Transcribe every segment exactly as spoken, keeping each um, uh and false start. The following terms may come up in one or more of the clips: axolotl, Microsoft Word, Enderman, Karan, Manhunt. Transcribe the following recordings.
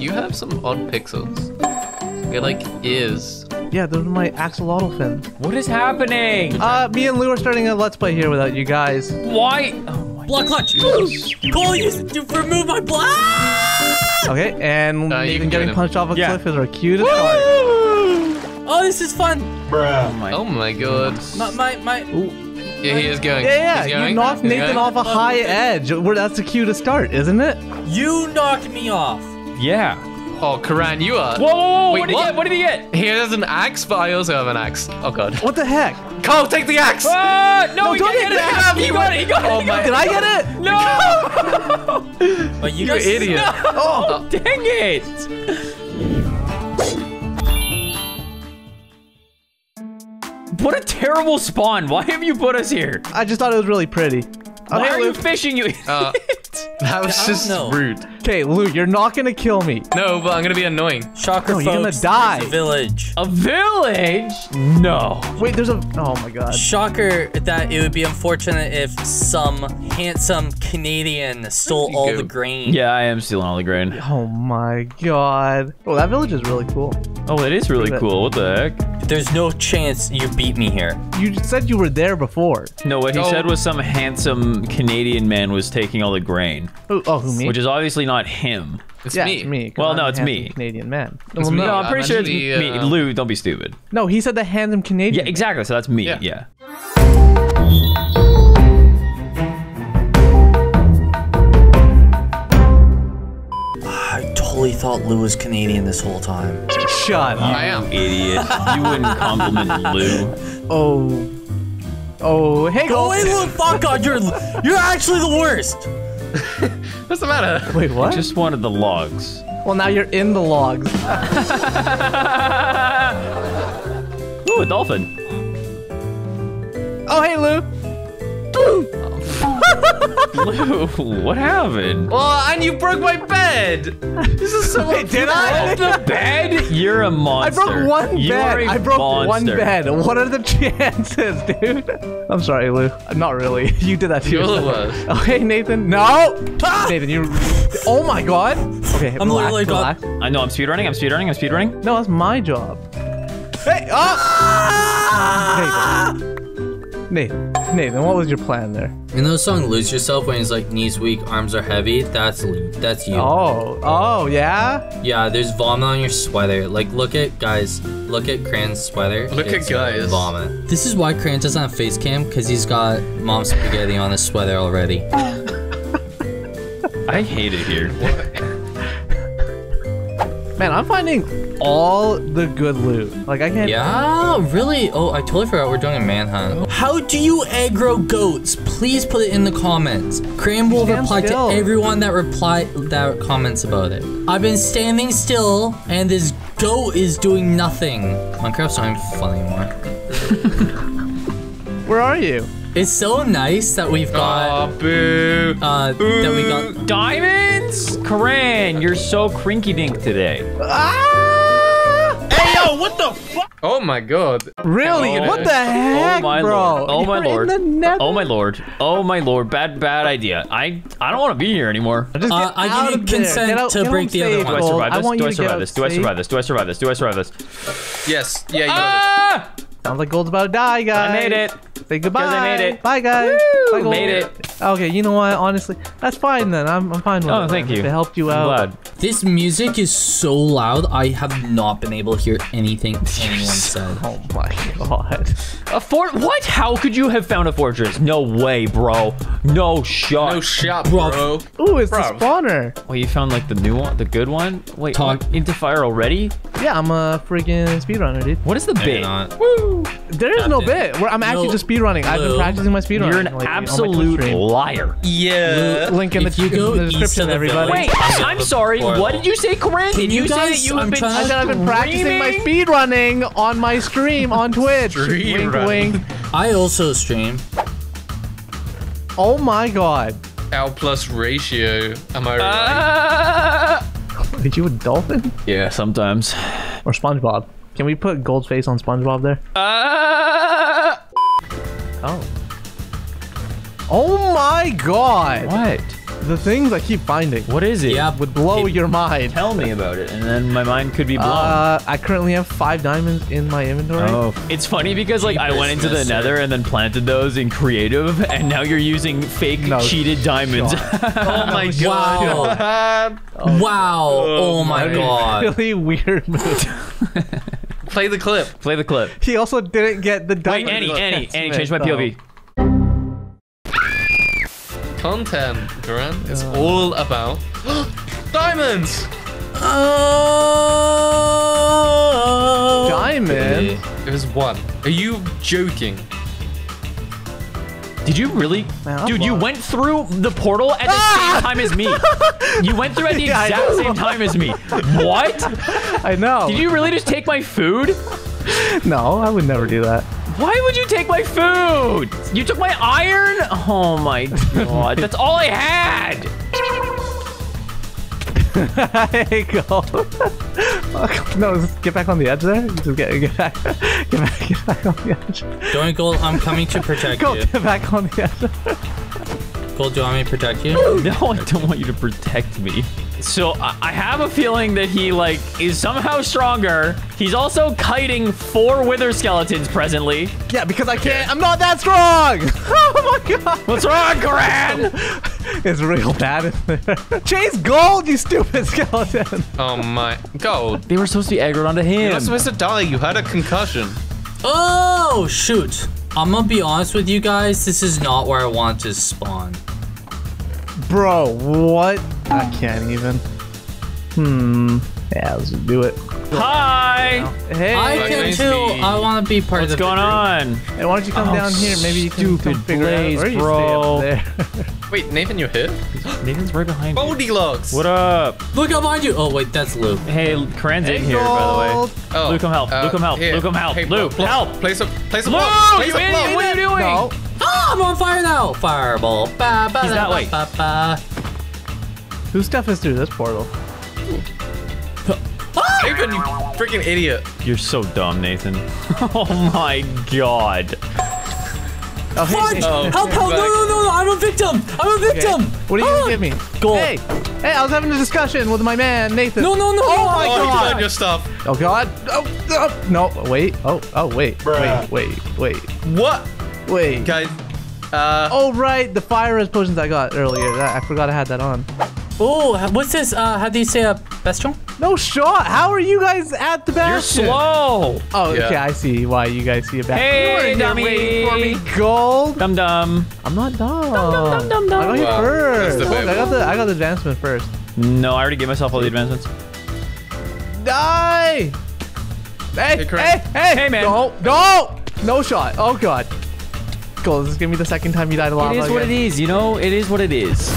you have some odd pixels. They're like ears. Yeah, those are my axolotl fins. What is happening? Uh, me and Lou are starting a Let's Play here without you guys. Why? Oh my block clutch. Please, remove my block. Okay, and uh, even getting punched off a yeah. cliff is our cutest part. Oh, this is fun. Bruh. Oh my, oh my god. My, my, my. Ooh. Yeah, he is going. Yeah, yeah. Going. You knocked He's Nathan going. off a high edge. Well, that's the cue to start, isn't it? You knocked me off. Yeah. Oh, Karan, you are. Whoa, whoa, whoa. Wait, what, did what? He get? What did he get? He has an axe, but I also have an axe. Oh, God. What the heck? Cole, take the axe. Uh, no, no, we don't get it. Got it. He got it. He got oh, it. Did I get it? No. But you You're idiot. No. Oh, dang it. What a terrible spawn. Why have you put us here? I just thought it was really pretty. Why okay, are Luke. you fishing, you idiot? Uh, that was just know. rude. Okay, Luke, you're not going to kill me. No, but I'm going to be annoying. Shocker, no, folks, you're going to die. There's a village. A village? No. Wait, there's a... Oh, my God. Shocker that it would be unfortunate if some handsome Canadian stole all go. the grain. Yeah, I am stealing all the grain. Oh, my God. Oh, that village is really cool. Oh, it is really cool. What the heck? There's no chance you beat me here. You said you were there before. No, what he oh. said was some handsome Canadian man was taking all the grain. Oh, oh who, me? Which is obviously not him. It's yeah, me. It's me well, I'm no, it's me. Canadian man. Well, me. No, I'm pretty I'm sure actually, it's me. Uh... Lou, don't be stupid. No, he said the handsome Canadian. Yeah, exactly. So that's me. Yeah. yeah. I totally thought Lou was Canadian this whole time. Shut up. I am. Idiot. You wouldn't compliment Lou. Oh. Oh, hey, Go away, Lou. Fuck on. You're, you're actually the worst. What's the matter? Wait, what? I just wanted the logs. Well, now you're in the logs. Ooh, a dolphin. Oh, hey, Lou. Lou, what happened? Well, and you broke my bed. This is so Wait, did I? the bed? You're a monster. I broke one bed. You are a I broke monster. one bed. What are the chances, dude? I'm sorry, Lou. Not really. You did that to yourself. Oh, hey, Nathan. No. Nathan, you. Oh my God. Okay, I'm relax, literally relax. God. I know. I'm speedrunning. I'm speedrunning. I'm speedrunning. No, that's my job. Hey. Oh. Nathan. Nathan, Nathan, what was your plan there? You know the song "Lose Yourself" when he's like knees weak, arms are heavy. That's that's you. Oh, oh yeah. Yeah, there's vomit on your sweater. Like, look at guys, look at Cran's sweater. Look it's at guys. Vomit. This is why Cran doesn't have face cam because he's got mom spaghetti on his sweater already. I hate it here. Man, I'm finding all the good loot. Like, I can't- Yeah, really? Oh, I totally forgot we're doing a manhunt. How do you aggro goats? Please put it in the comments. Cran will reply still. to everyone that reply that comments about it. I've been standing still, and this goat is doing nothing. Minecraft's not even fun anymore. Where are you? It's so nice that we've got- oh, boo. Uh, boo. That we got- Diamonds? Karan, you're so crinky-dink today. Ah! Hey, yo, what the fuck? Oh my God. Really? Oh, what the heck, oh my bro? Lord. Oh, my Lord. oh my Lord. Oh my Lord. Bad, bad idea. I I don't want to be here anymore. Just uh, I give you consent out, to break the other one. Do I survive this? Do I survive this? Do I survive this? Do I survive this? Do I survive this? Yes. Yeah, you ah! know this. Sounds like gold's about to die, guys. I made it. Say goodbye. I made it. Bye, guys. Woo! Bye, made it. Okay, you know what? Honestly, that's fine then. I'm, I'm fine with oh, it. Oh, thank you. It helped you I'm out. Glad. This music is so loud. I have not been able to hear anything anyone said. Oh my God. A fort? What? How could you have found a fortress? No way, bro. No shot. No shot, bro. bro. Ooh, it's bro. the spawner. Well, you found like the new one, the good one. Wait, Talk. into fire already? Yeah, I'm a freaking speedrunner, dude. What is the no, bit? Woo. There is no bit. Where I'm actually no, just speedrunning. I've been practicing my speedrunning. You're an like, absolute liar. Yeah. Link in the, you go in the description, the everybody. Wait, I'm sorry. What did you say, Corinne? Did you, you say that you have been I said I've been practicing my speedrunning on my stream on Twitch. Wink, wink. I also stream. Oh my God. L plus ratio. Am I right? Uh, did you a dolphin? Yeah, sometimes. Or SpongeBob. Can we put gold face on SpongeBob there? Uh... Oh. Oh my God. What? The things I keep finding. What is it? Yeah, would blow it, your mind. Tell me about it, and then my mind could be blown. Uh, I currently have five diamonds in my inventory. Oh, it's funny because like I went into the Nether and then planted those in creative, and now you're using fake no, cheated diamonds. Oh my god! Wow! Wow! Oh my god! Really weird move. Play the clip. Play the clip. He also didn't get the diamond. Wait, Annie, Annie, Annie, change my P O V. Content, Karan, is uh, all about diamonds. Oh, diamond. It was one. Are you joking? Did you really, man, dude? You went through the portal at the ah! same time as me. You went through at the yeah, exact same time as me. What? I know. Did you really just take my food? No, I would never do that. Why would you take my food? You took my iron? Oh my god, that's all I had! Hey, go. No, just get back on the edge there. Just get, get, back, get, back, get back on the edge. Don't, Gold, I'm coming to protect Gold, you. Go, get back on the edge. Gold, do you want me to protect you? No, I don't want you to protect me. So I have a feeling that he like is somehow stronger. He's also kiting four wither skeletons presently. Yeah, because I can't. I'm not that strong. Oh my god. What's wrong, Karan? It's real bad in there. Chase Gold, you stupid skeleton. Oh my Gold. They were supposed to be aggroed onto him. You're not supposed to die. You had a concussion. Oh shoot. I'm gonna be honest with you guys. This is not where I want to spawn. Bro, what? I can't even. Hmm. Yeah, let's do it. Hi! Hey! I can too! I want to be part What's of the What's going on? Hey, why don't you come oh, down here? Maybe you can come figure blaze, out where bro. You stay up there. Wait, Nathan, you're here? Nathan's right behind you. Goldilocks! What up? Luke, I'm behind you! Oh, wait, that's Luke. Hey, Karan's hey, in here, Gold. By the way. Oh, Luke, come help. Uh, Luke, come help. Here. Luke, come help. Hey, Luke, block. Help! Place a place a block! Place a block! What are you doing? No. Ah, I'm on fire now! Fireball. Ba, ba, He's that way. Ba, ba, ba. Whose stuff is through this portal? Ah! Nathan, you freaking idiot. You're so dumb, Nathan. Oh my god. Oh, hey, oh, help, help, no, no, no, no, I'm a victim. I'm a victim. Okay. What are you gonna give me? Gold. Hey, hey, I was having a discussion with my man, Nathan. No, no, no. Oh my oh, god. You your stuff. Oh god. Oh, oh, no, wait. Oh, oh, wait. Bruh. Wait, wait, wait. What? Wait. Guys. Uh, oh, right. The fire potions I got earlier. I forgot I had that on. Oh, what's this? Uh, how do you say a uh, bastion? No shot. How are you guys at the bastion? You're slow. Oh, yeah. Okay. I see why you guys see a bastion. Hey, you're dummy. Waiting for me, Gold. Dum dum. I'm not dumb. Dum dum dum dum dum. I got wow. first. Look, I got the I got the advancement first. No, I already gave myself all the advancements. Die. Hey, hey, hey, hey, hey, man. Go, go. No shot. Oh god. Gold. This is gonna be the second time you died a lot. It is what it is. You know. It is what it is.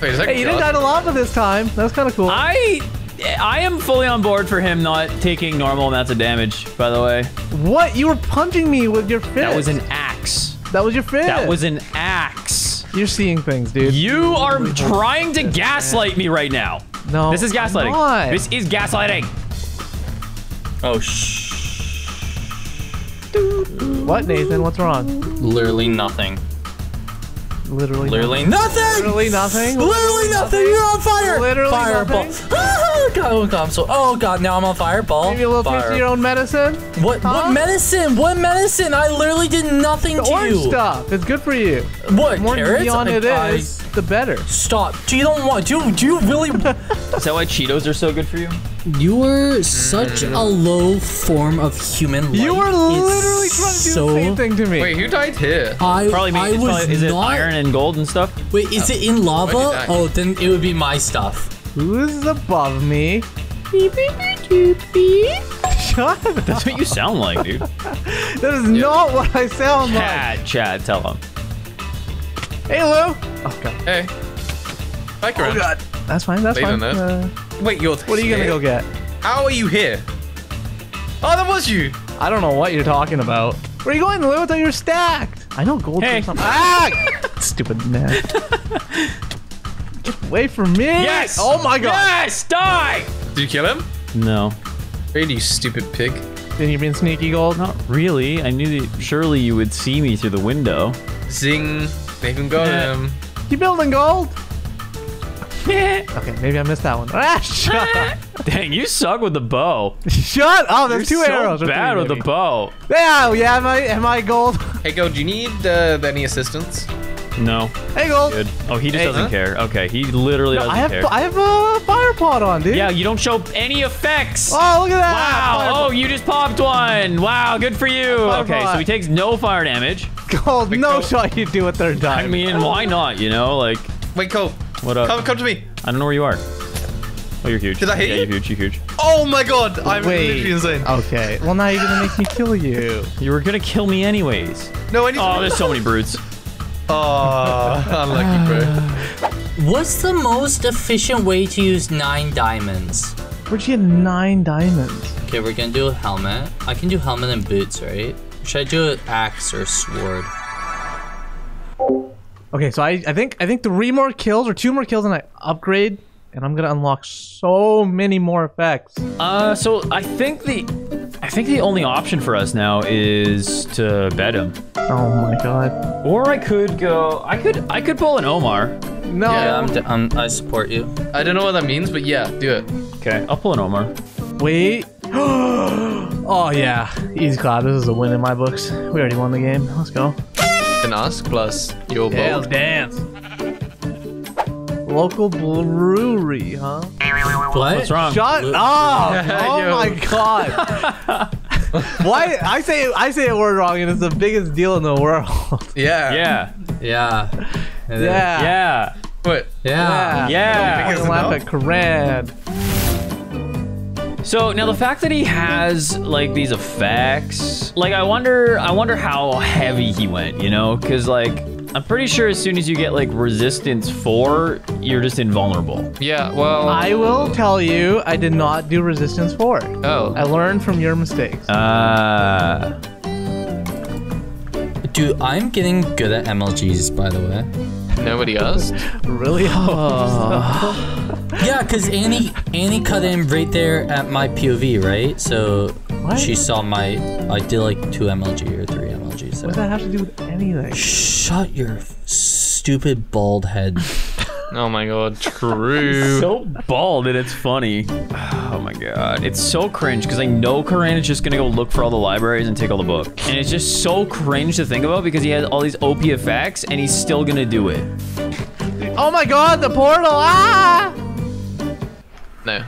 Wait, hey, you didn't die to lava this time. That was kind of cool. I I am fully on board for him not taking normal amounts of damage, by the way. What? You were punching me with your fist. That was an axe. That was your fist. That was an axe. You're seeing things, dude. You are trying to gaslight me right now. No, this is gaslighting. I'm not. This is gaslighting. Oh, shh. What, Nathan? What's wrong? Literally nothing. Literally, literally nothing. nothing. Literally nothing. Literally nothing. You're on fire. Literally Fireball. Oh god, oh god, I'm so. Oh god, now I'm on fireball. Maybe a little fire. Piece of your own medicine. What? Huh? What medicine? What medicine? I literally did nothing the to orange you. Orange stuff. It's good for you. What? The more neon it I, is, I, the better. Stop. Do you don't want? Do you, do you really? Is that why Cheetos are so good for you? You are such mm. a low form of human life. You were literally it's trying to do so the same thing to me. Wait, who died here? I probably. I was probably, is not. It iron and gold and stuff? Wait, is oh. it in lava? Oh, then it would be my stuff. Who's above me? Beep, beep, beep, beep. Shut up. That's what you sound like, dude. That is yeah. not what I sound Chad, like. Chad, Chad, tell him. Hey, Lou. Oh, God. Hey. Hi, Karan. Oh, God. That's fine, that's Later fine. Uh, Wait, you're What are you going to go get? How are you here? Oh, that was you. I don't know what you're talking about. Where are you going, Lou? I thought you were stacked. I know gold hey. Or something. Ah! Stupid man. Just wait for me. Yes! Oh my god. Yes! Die! Did you kill him? No. Really, you stupid pig. Then you've been sneaky, Gold? Not really. I knew that surely you would see me through the window. Zing. Even got yeah. him. Keep building gold. Okay, maybe I missed that one. Ah, shut up. Dang, you suck with the bow. Shut up. There's You're two so arrows. Bad with maybe. the bow. Yeah, yeah. Am I? Am I gold? Hey, Gold. Do you need uh, any assistance? No. Hey, Gold. Good. Oh, he just hey, doesn't huh? care. Okay, he literally no, doesn't I have, care. I have a fire pot on, dude. Yeah, you don't show any effects. Oh, look at that. Wow. Fire oh, you just popped one. Wow, good for you. Fire okay, pot. so he takes no fire damage. Gold, Wait, no Cole. shot you do a third time. I mean, why not, you know? Like. Wait, Cole. What up? Come, come to me. I don't know where you are. Oh, you're huge. Did I hit yeah, you? You're huge, you're huge. Oh my god, I'm Wait. literally insane. Okay, well now you're gonna make me kill you. You were gonna kill me anyways. No, I need Oh, to there's so many brutes. Oh, unlucky, bro. What's the most efficient way to use nine diamonds? Where'd you get nine diamonds? Okay, we're gonna do a helmet. I can do helmet and boots, right? Should I do an axe or sword? Okay, so I, I think I think three more kills or two more kills and I upgrade, and I'm gonna unlock so many more effects. Uh, so I think the I think the only option for us now is to bed him. Oh my god. Or I could go. I could I could pull an Omar. No. Yeah, I'm d I'm, I support you. I don't know what that means, but yeah, do it. Okay, I'll pull an Omar. Wait. Oh yeah, easy clap. This is a win in my books. We already won the game. Let's go. An ask plus your bowl dance. Local brewery, huh? What? What's wrong? Shut Blue. up! Oh my god! Why? I say I say a word wrong, and it's the biggest deal in the world. Yeah. Yeah. Yeah. Yeah. Yeah. What? Yeah. Yeah. yeah. yeah. Laugh at Karan. So now the fact that he has like these effects, like I wonder, I wonder how heavy he went, you know? Cause like, I'm pretty sure as soon as you get like resistance four, you're just invulnerable. Yeah, well. I will tell you, I did not do resistance four. Oh. I learned from your mistakes. Uh. Dude, I'm getting good at M L Gs, by the way. Nobody else? Really? Oh. Yeah, because Annie Annie cut in right there at my P O V, right? So what? She saw my... I did like two M L G or three M L G. So. What does that have to do with anything? Shut your stupid bald head. Oh my god, true. It's so bald and it's funny. Oh my god. It's so cringe because I know Karan is just going to go look for all the libraries and take all the books. And it's just so cringe to think about because he has all these O P effects and he's still going to do it. Oh my god, the portal! Ah! No.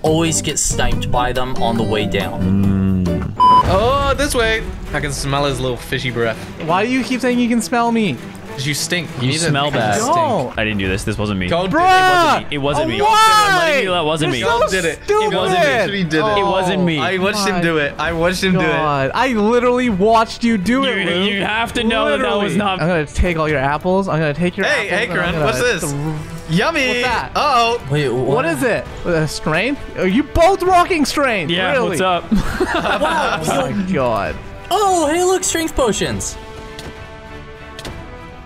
Always get sniped by them on the way down. Mm. Oh, this way. I can smell his little fishy breath. Why do you keep saying you can smell me? You stink. You, you smell bad. No. I didn't do this. This wasn't me. Gold did it. It wasn't me. It wasn't oh, me. I'm letting you know that wasn't You're me. Gold so did it. It wasn't me. Did it. Oh, it wasn't me. I watched him do it. I watched him God. do it. I literally watched you do you, it. Luke. You have to know literally. that that was not. I'm gonna take all your apples. I'm gonna take your. Hey, apples hey, Karan. What's this? Yummy. What's that? Uh oh. Wait, what? what is it? Uh, strength? Are you both rocking strength? Yeah. Really? What's up? Wow. Oh my God. Oh, hey, look, strength potions.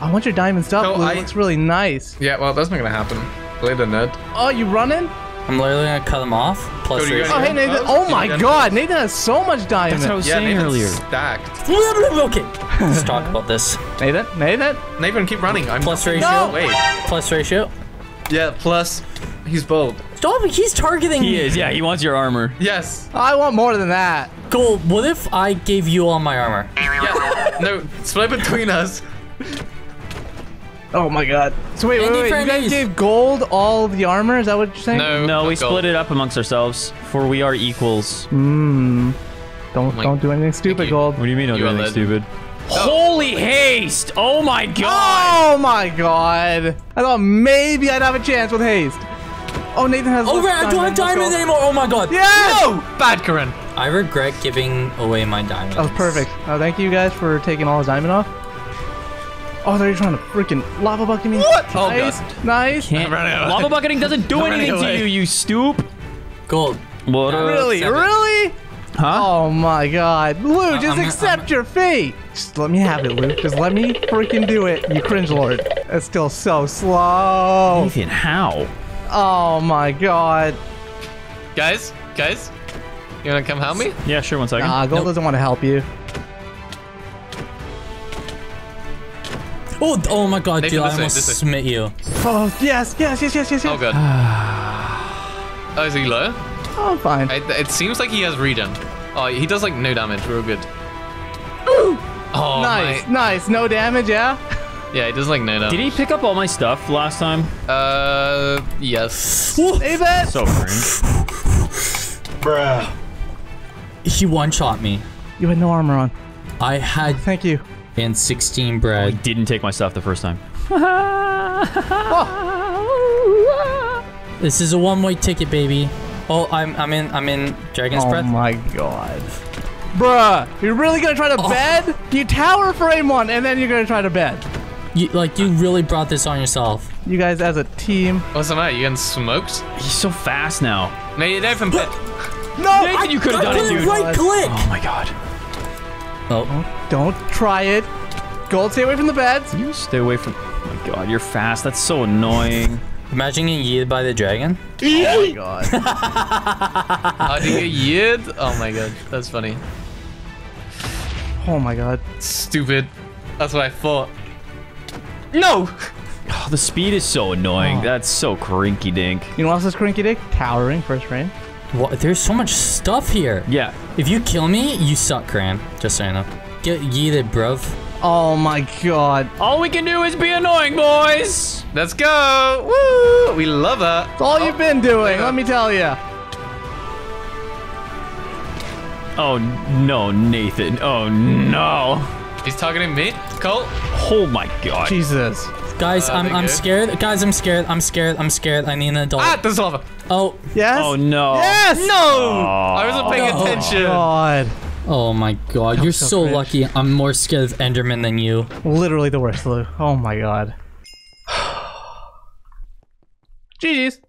I want your diamond stuff. No, I... It looks really nice. Yeah, well, that's not gonna happen. Later, Ned. Oh, you running? I'm literally gonna cut him off. Plus, Cody, oh, hey, Nathan. Oh, my God. Nathan has so much diamond. That's what I was yeah, saying Nathan's earlier. Stacked. Okay. Let's talk about this. Nathan, Nathan. Nathan, keep running. I'm plus ratio. No. Wait. Plus ratio. Yeah, plus. He's bold. Stop it. He's targeting He me. is. Yeah, he wants your armor. Yes. I want more than that. Cool. What if I gave you all my armor? Yeah. No, split between us. Oh my god. So wait, wait, wait, you guys gave Gold all the armor? Is that what you're saying? No, no we split it up amongst ourselves, for we are equals. Mmm. Don't don't do anything stupid, Gold. What do you mean don't do anything stupid? Holy haste! Oh my god! Oh my god! I thought maybe I'd have a chance with haste. Oh, Nathan has Oh, right, I don't have diamonds anymore! Oh my god! Yeah! No! Bad, Karan. I regret giving away my diamonds. That was perfect. Uh, thank you guys for taking all his diamond off. Oh, they're trying to freaking lava bucket me. What? Oh, nice, God. nice. Lava bucketing doesn't do I'm anything to you, you stoop. Gold. What? Uh, really? Seven. Really? Huh? Oh my God, Lou, uh, just I'm, accept I'm, your fate. Just let me have it, Lou. Just let me freaking do it. You cringe lord. That's still so slow. Nathan, how? Oh my God. Guys, guys, you wanna come help me? Yeah, sure. One second. Ah, Gold nope. doesn't want to help you. Oh, oh my god, dude, I almost smit you. Oh, yes, yes, yes, yes, yes. Oh, god. Oh, is he low? Oh, fine. It, it seems like he has regen. Oh, he does like no damage. Real good. Ooh. Oh, nice, my. nice. No damage, yeah? Yeah, he does like no damage. Did he pick up all my stuff last time? Uh, yes. Save it. So cringe. Bruh. He one-shot me. You had no armor on. I had... Thank you. And sixteen bread. I didn't take my stuff the first time. Oh. This is a one-way ticket, baby. Oh, I'm I'm in I'm in Dragon's oh Breath. Oh my god. Bruh, you're really gonna try to oh. bed? You tower frame one and then you're gonna try to bed. You like you really brought this on yourself. You guys as a team. What's the matter? You getting smoked? He's so fast now. No, you don't even bed. No, Nathan, I, you could have done it, dude. Right click. Oh my god. Oh. Don't try it. Gold, stay away from the beds. You stay away from... Oh my god, you're fast. That's so annoying. Imagine getting yeeted by the dragon. Oh my god. How do you get yeeted? Oh my god, that's funny. Oh my god. Stupid. That's what I thought. No! Oh, the speed is so annoying. Oh. That's so crinky-dink. You know what else is crinky-dink? Towering first frame. What? There's so much stuff here. Yeah. If you kill me, you suck, Karan. Just so you know. Get yeeted, bruv. Oh my god. All we can do is be annoying, boys. Let's go. Woo! We love that. It's all oh, you've been doing, let me tell you. Oh no, Nathan. Oh no. He's targeting me, Cole. Oh my god. Jesus. Guys, uh, I'm I'm good. scared. Guys, I'm scared. I'm scared. I'm scared. I need an adult. Ah, there's lava. Oh. Yes. Oh no. Yes. No. Oh, I wasn't paying no. attention. God. Oh my god. That You're so, so lucky. I'm more scared of Enderman than you. Literally the worst, Lou. Oh my god. G G's.